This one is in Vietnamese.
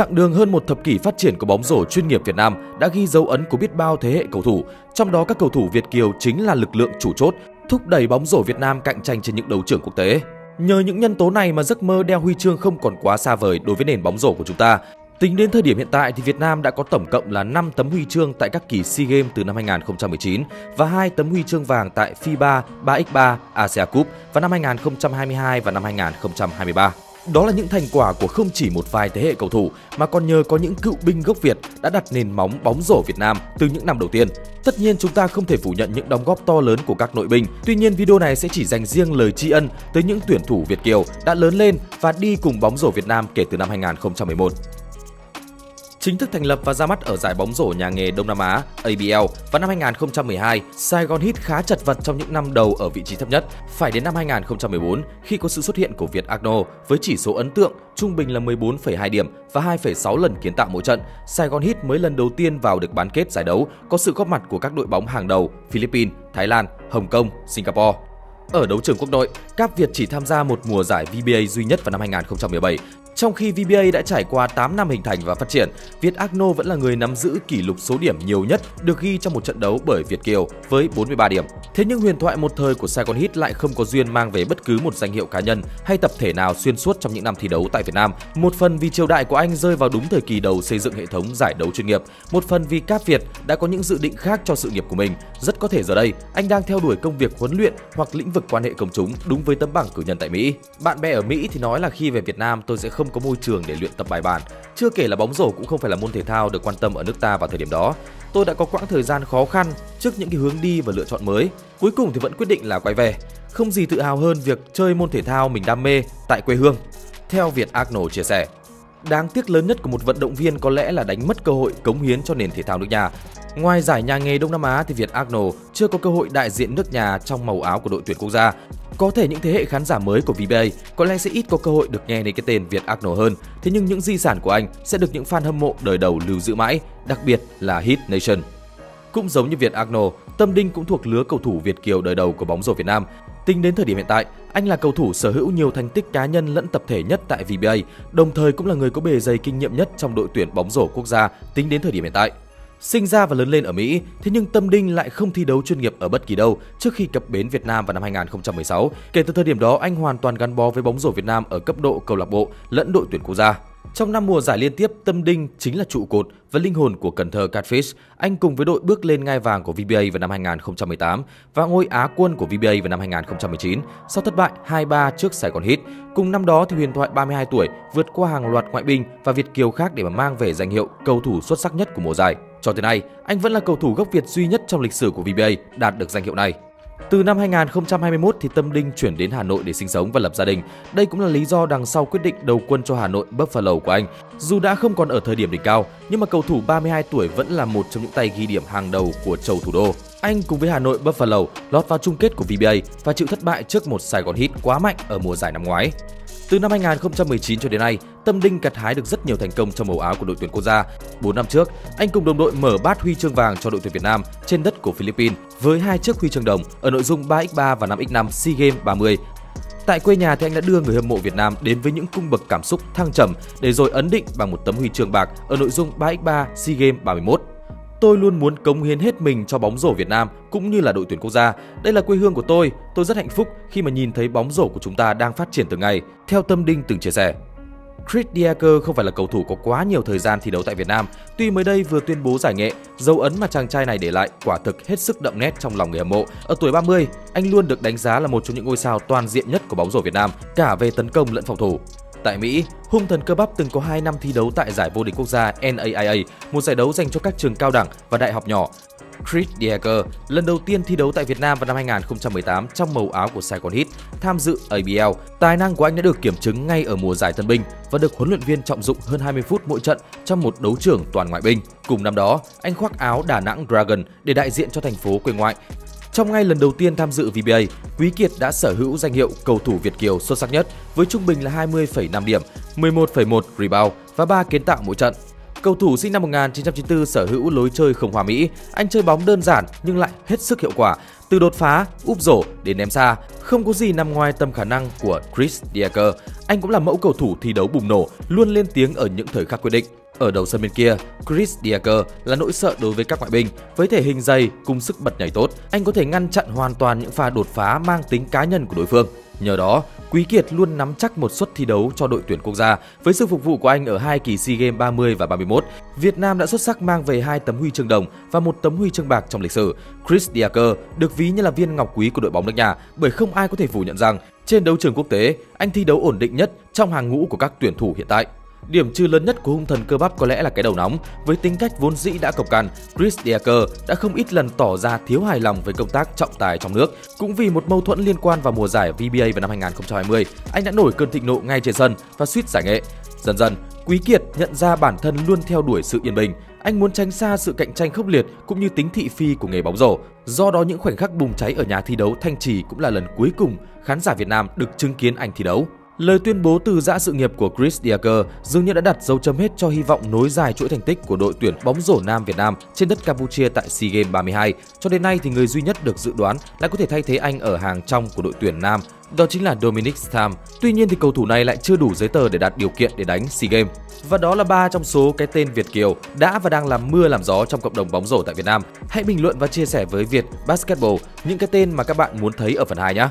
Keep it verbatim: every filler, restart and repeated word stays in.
Chặng đường hơn một thập kỷ phát triển của bóng rổ chuyên nghiệp Việt Nam đã ghi dấu ấn của biết bao thế hệ cầu thủ, trong đó các cầu thủ Việt kiều chính là lực lượng chủ chốt, thúc đẩy bóng rổ Việt Nam cạnh tranh trên những đấu trường quốc tế. Nhờ những nhân tố này mà giấc mơ đeo huy chương không còn quá xa vời đối với nền bóng rổ của chúng ta. Tính đến thời điểm hiện tại thì Việt Nam đã có tổng cộng là năm tấm huy chương tại các kỳ SEA Games từ năm hai nghìn không trăm mười chín và hai tấm huy chương vàng tại ép i ba, ba nhân ba, Asia Cup vào năm hai nghìn không trăm hai mươi hai và năm hai nghìn không trăm hai mươi ba. Đó là những thành quả của không chỉ một vài thế hệ cầu thủ mà còn nhờ có những cựu binh gốc Việt đã đặt nền móng bóng rổ Việt Nam từ những năm đầu tiên. Tất nhiên chúng ta không thể phủ nhận những đóng góp to lớn của các nội binh. Tuy nhiên video này sẽ chỉ dành riêng lời tri ân tới những tuyển thủ Việt kiều đã lớn lên và đi cùng bóng rổ Việt Nam kể từ năm hai nghìn không trăm mười một. Chính thức thành lập và ra mắt ở giải bóng rổ nhà nghề Đông Nam Á A B L vào năm hai nghìn không trăm mười hai, Sài Gòn Heat khá chật vật trong những năm đầu ở vị trí thấp nhất. Phải đến năm hai nghìn không trăm mười bốn khi có sự xuất hiện của Việt Agno với chỉ số ấn tượng trung bình là mười bốn phẩy hai điểm và hai phẩy sáu lần kiến tạo mỗi trận, Sài Gòn Heat mới lần đầu tiên vào được bán kết giải đấu có sự góp mặt của các đội bóng hàng đầu Philippines, Thái Lan, Hồng Kông, Singapore. Ở đấu trường quốc nội, các Việt chỉ tham gia một mùa giải V B A duy nhất vào năm hai nghìn không trăm mười bảy. Trong khi V B A đã trải qua tám năm hình thành và phát triển, Việt Agno vẫn là người nắm giữ kỷ lục số điểm nhiều nhất được ghi trong một trận đấu bởi Việt kiều với bốn mươi ba điểm. Thế nhưng huyền thoại một thời của Sài Gòn Heat lại không có duyên mang về bất cứ một danh hiệu cá nhân hay tập thể nào xuyên suốt trong những năm thi đấu tại Việt Nam. Một phần vì triều đại của anh rơi vào đúng thời kỳ đầu xây dựng hệ thống giải đấu chuyên nghiệp, một phần vì các Việt đã có những dự định khác cho sự nghiệp của mình. Rất có thể giờ đây, anh đang theo đuổi công việc huấn luyện hoặc lĩnh vực quan hệ công chúng đúng với tấm bằng cử nhân tại Mỹ. Bạn bè ở Mỹ thì nói là khi về Việt Nam tôi sẽ không có môi trường để luyện tập bài bản. Chưa kể là bóng rổ cũng không phải là môn thể thao được quan tâm ở nước ta vào thời điểm đó. Tôi đã có quãng thời gian khó khăn trước những cái hướng đi và lựa chọn mới. Cuối cùng thì vẫn quyết định là quay về. Không gì tự hào hơn việc chơi môn thể thao mình đam mê tại quê hương. Theo Việt Arnold chia sẻ, đáng tiếc lớn nhất của một vận động viên có lẽ là đánh mất cơ hội cống hiến cho nền thể thao nước nhà. Ngoài giải nhà nghề Đông Nam Á thì Việt Arnold chưa có cơ hội đại diện nước nhà trong màu áo của đội tuyển quốc gia. Có thể những thế hệ khán giả mới của V B A có lẽ sẽ ít có cơ hội được nghe đến cái tên Việt Agno hơn. Thế nhưng những di sản của anh sẽ được những fan hâm mộ đời đầu lưu giữ mãi, đặc biệt là Hit Nation. Cũng giống như Việt Agno, Tâm Đinh cũng thuộc lứa cầu thủ Việt kiều đời đầu của bóng rổ Việt Nam. Tính đến thời điểm hiện tại, anh là cầu thủ sở hữu nhiều thành tích cá nhân lẫn tập thể nhất tại V B A, đồng thời cũng là người có bề dày kinh nghiệm nhất trong đội tuyển bóng rổ quốc gia tính đến thời điểm hiện tại. Sinh ra và lớn lên ở Mỹ, thế nhưng Tâm Đinh lại không thi đấu chuyên nghiệp ở bất kỳ đâu trước khi cập bến Việt Nam vào năm hai nghìn không trăm mười sáu. Kể từ thời điểm đó, anh hoàn toàn gắn bó với bóng rổ Việt Nam ở cấp độ câu lạc bộ lẫn đội tuyển quốc gia. Trong năm mùa giải liên tiếp, Tâm Đinh chính là trụ cột và linh hồn của Cần Thơ Catfish. Anh cùng với đội bước lên ngai vàng của V B A vào năm hai nghìn không trăm mười tám và ngôi Á quân của V B A vào năm hai nghìn không trăm mười chín sau thất bại hai ba trước Sài Gòn Heat. Cùng năm đó thì huyền thoại ba mươi hai tuổi vượt qua hàng loạt ngoại binh và Việt kiều khác để mà mang về danh hiệu cầu thủ xuất sắc nhất của mùa giải. Cho tới nay, anh vẫn là cầu thủ gốc Việt duy nhất trong lịch sử của V B A đạt được danh hiệu này. Từ năm hai nghìn không trăm hai mươi mốt thì Tâm Đinh chuyển đến Hà Nội để sinh sống và lập gia đình. Đây cũng là lý do đằng sau quyết định đầu quân cho Hà Nội Buffalo của anh. Dù đã không còn ở thời điểm đỉnh cao, nhưng mà cầu thủ ba mươi hai tuổi vẫn là một trong những tay ghi điểm hàng đầu của châu thủ đô. Anh cùng với Hà Nội Buffalo lọt vào chung kết của V B A và chịu thất bại trước một Sài Gòn Heat quá mạnh ở mùa giải năm ngoái. Từ năm hai nghìn không trăm mười chín cho đến nay, Tâm Đinh gặt hái được rất nhiều thành công trong màu áo của đội tuyển quốc gia. bốn năm trước, anh cùng đồng đội mở bát huy chương vàng cho đội tuyển Việt Nam trên đất của Philippines với hai chiếc huy chương đồng ở nội dung ba nhân ba và năm nhân năm SEA Games ba mươi. Tại quê nhà thì anh đã đưa người hâm mộ Việt Nam đến với những cung bậc cảm xúc thăng trầm để rồi ấn định bằng một tấm huy chương bạc ở nội dung ba nhân ba SEA Games ba mươi mốt. Tôi luôn muốn cống hiến hết mình cho bóng rổ Việt Nam cũng như là đội tuyển quốc gia. Đây là quê hương của tôi. Tôi rất hạnh phúc khi mà nhìn thấy bóng rổ của chúng ta đang phát triển từng ngày, theo Tâm Đinh từng chia sẻ. Chris Diaker không phải là cầu thủ có quá nhiều thời gian thi đấu tại Việt Nam. Tuy mới đây vừa tuyên bố giải nghệ, dấu ấn mà chàng trai này để lại quả thực hết sức đậm nét trong lòng người hâm mộ. Ở tuổi ba mươi, anh luôn được đánh giá là một trong những ngôi sao toàn diện nhất của bóng rổ Việt Nam, cả về tấn công lẫn phòng thủ. Tại Mỹ, hung thần cơ bắp từng có hai năm thi đấu tại giải vô địch quốc gia N A I A, một giải đấu dành cho các trường cao đẳng và đại học nhỏ. Chris Diaker lần đầu tiên thi đấu tại Việt Nam vào năm hai nghìn không trăm mười tám trong màu áo của Sài Gòn Heat tham dự A B L. Tài năng của anh đã được kiểm chứng ngay ở mùa giải tân binh và được huấn luyện viên trọng dụng hơn hai mươi phút mỗi trận trong một đấu trường toàn ngoại binh. Cùng năm đó, anh khoác áo Đà Nẵng Dragon để đại diện cho thành phố quê ngoại. Trong ngay lần đầu tiên tham dự V B A, Quý Kiệt đã sở hữu danh hiệu cầu thủ Việt kiều xuất sắc nhất với trung bình là hai mươi phẩy năm điểm, mười một phẩy một rebound và ba kiến tạo mỗi trận. Cầu thủ sinh năm một nghìn chín trăm chín mươi tư sở hữu lối chơi không hoa mỹ, anh chơi bóng đơn giản nhưng lại hết sức hiệu quả. Từ đột phá, úp rổ đến ném xa, không có gì nằm ngoài tầm khả năng của Chris Diaker. Anh cũng là mẫu cầu thủ thi đấu bùng nổ, luôn lên tiếng ở những thời khắc quyết định. Ở đầu sân bên kia, Chris Diaker là nỗi sợ đối với các ngoại binh. Với thể hình dày cùng sức bật nhảy tốt, anh có thể ngăn chặn hoàn toàn những pha đột phá mang tính cá nhân của đối phương. Nhờ đó, Quý Kiệt luôn nắm chắc một suất thi đấu cho đội tuyển quốc gia. Với sự phục vụ của anh ở hai kỳ SEA Games ba mươi và ba mươi mốt, Việt Nam đã xuất sắc mang về hai tấm huy chương đồng và một tấm huy chương bạc trong lịch sử. Chris Diaker được ví như là viên ngọc quý của đội bóng nước nhà, bởi không ai có thể phủ nhận rằng trên đấu trường quốc tế, anh thi đấu ổn định nhất trong hàng ngũ của các tuyển thủ hiện tại. Điểm trừ lớn nhất của hung thần cơ bắp có lẽ là cái đầu nóng. Với tính cách vốn dĩ đã cộc cằn, Chris Diaker đã không ít lần tỏ ra thiếu hài lòng với công tác trọng tài trong nước. Cũng vì một mâu thuẫn liên quan vào mùa giải vê bê a vào năm hai nghìn không trăm hai mươi, anh đã nổi cơn thịnh nộ ngay trên sân và suýt giải nghệ. Dần dần, Quý Kiệt nhận ra bản thân luôn theo đuổi sự yên bình. Anh muốn tránh xa sự cạnh tranh khốc liệt cũng như tính thị phi của nghề bóng rổ. Do đó, những khoảnh khắc bùng cháy ở nhà thi đấu Thanh Trì cũng là lần cuối cùng khán giả Việt Nam được chứng kiến anh thi đấu. Lời tuyên bố từ giã sự nghiệp của Chris Diaker dường như đã đặt dấu chấm hết cho hy vọng nối dài chuỗi thành tích của đội tuyển bóng rổ nam Việt Nam trên đất Campuchia tại SEA Games ba mươi hai. Cho đến nay thì người duy nhất được dự đoán là có thể thay thế anh ở hàng trong của đội tuyển nam, đó chính là Dominic Stam. Tuy nhiên thì cầu thủ này lại chưa đủ giấy tờ để đạt điều kiện để đánh SEA Games. Và đó là ba trong số cái tên Việt kiều đã và đang làm mưa làm gió trong cộng đồng bóng rổ tại Việt Nam. Hãy bình luận và chia sẻ với Việt Basketball những cái tên mà các bạn muốn thấy ở phần hai nhé.